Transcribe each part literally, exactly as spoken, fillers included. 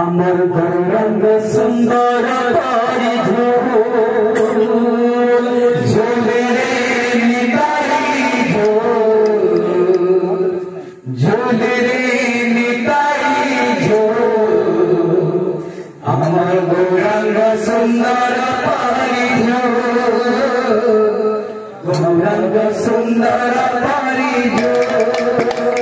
अमर गौरंग सुंदर तारी धूल झूले नी तारी धूल झूले नी तारी धूल अमर गौरंग सुंदर तारी धूल गौरंग सुंदर तारी धूल झूले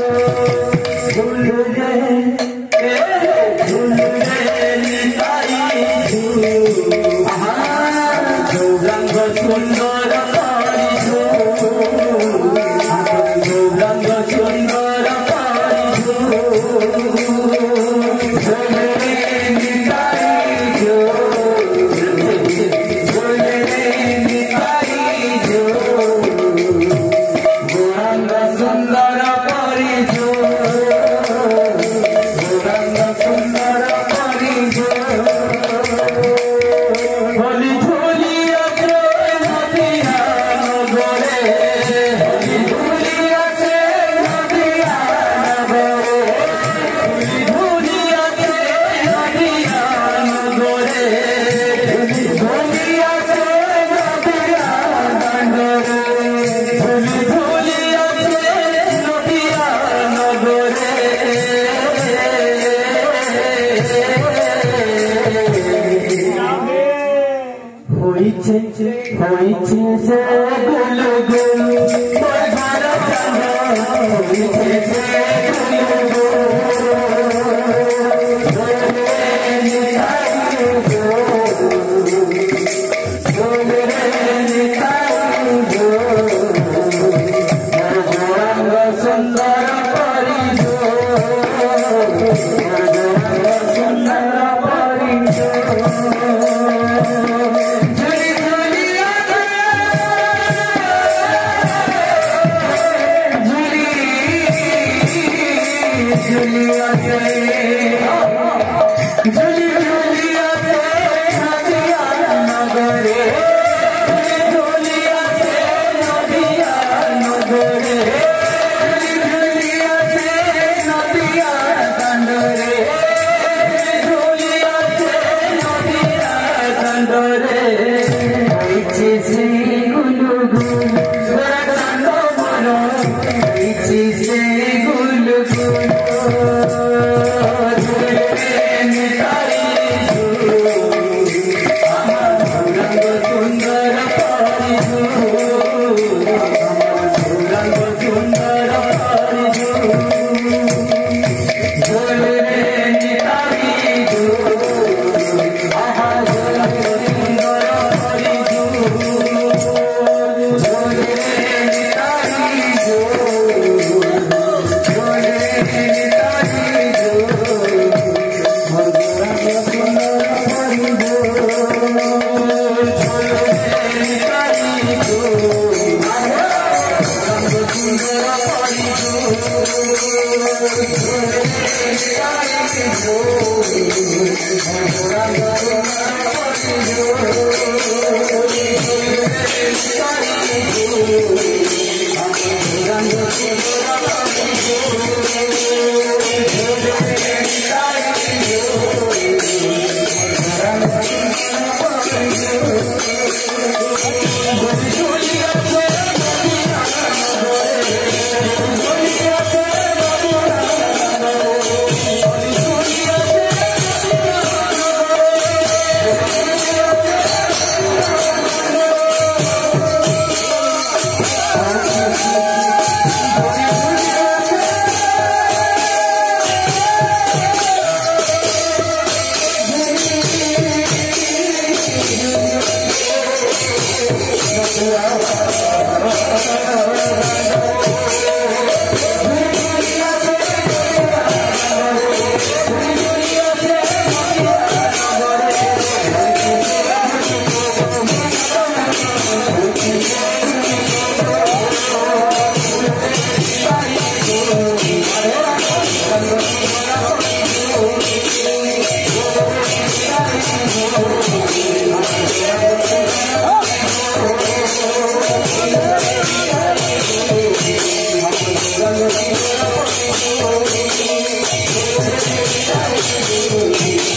I'm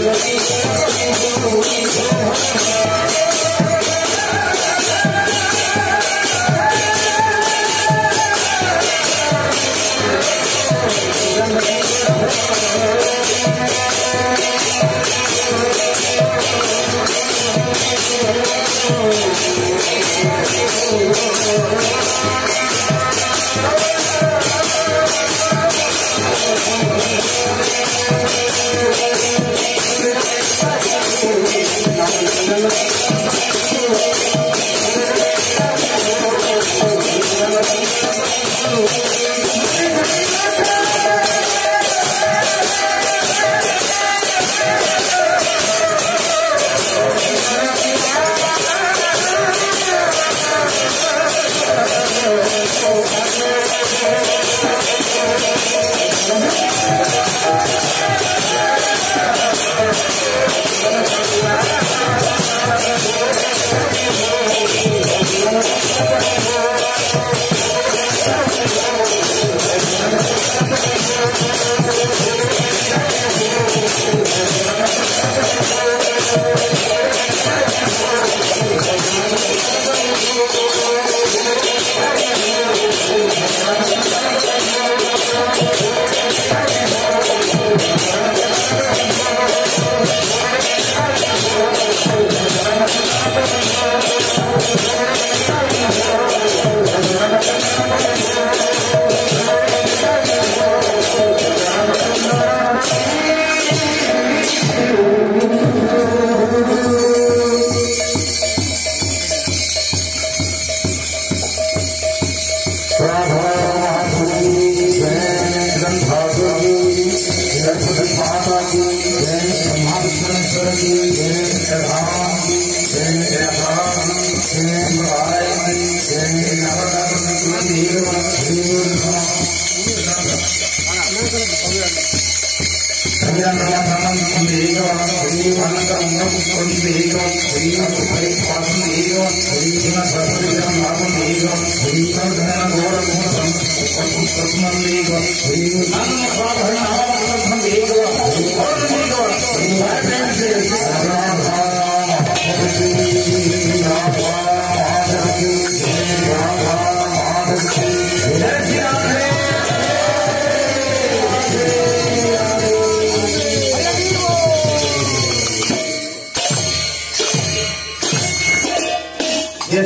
Yes,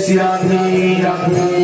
you are the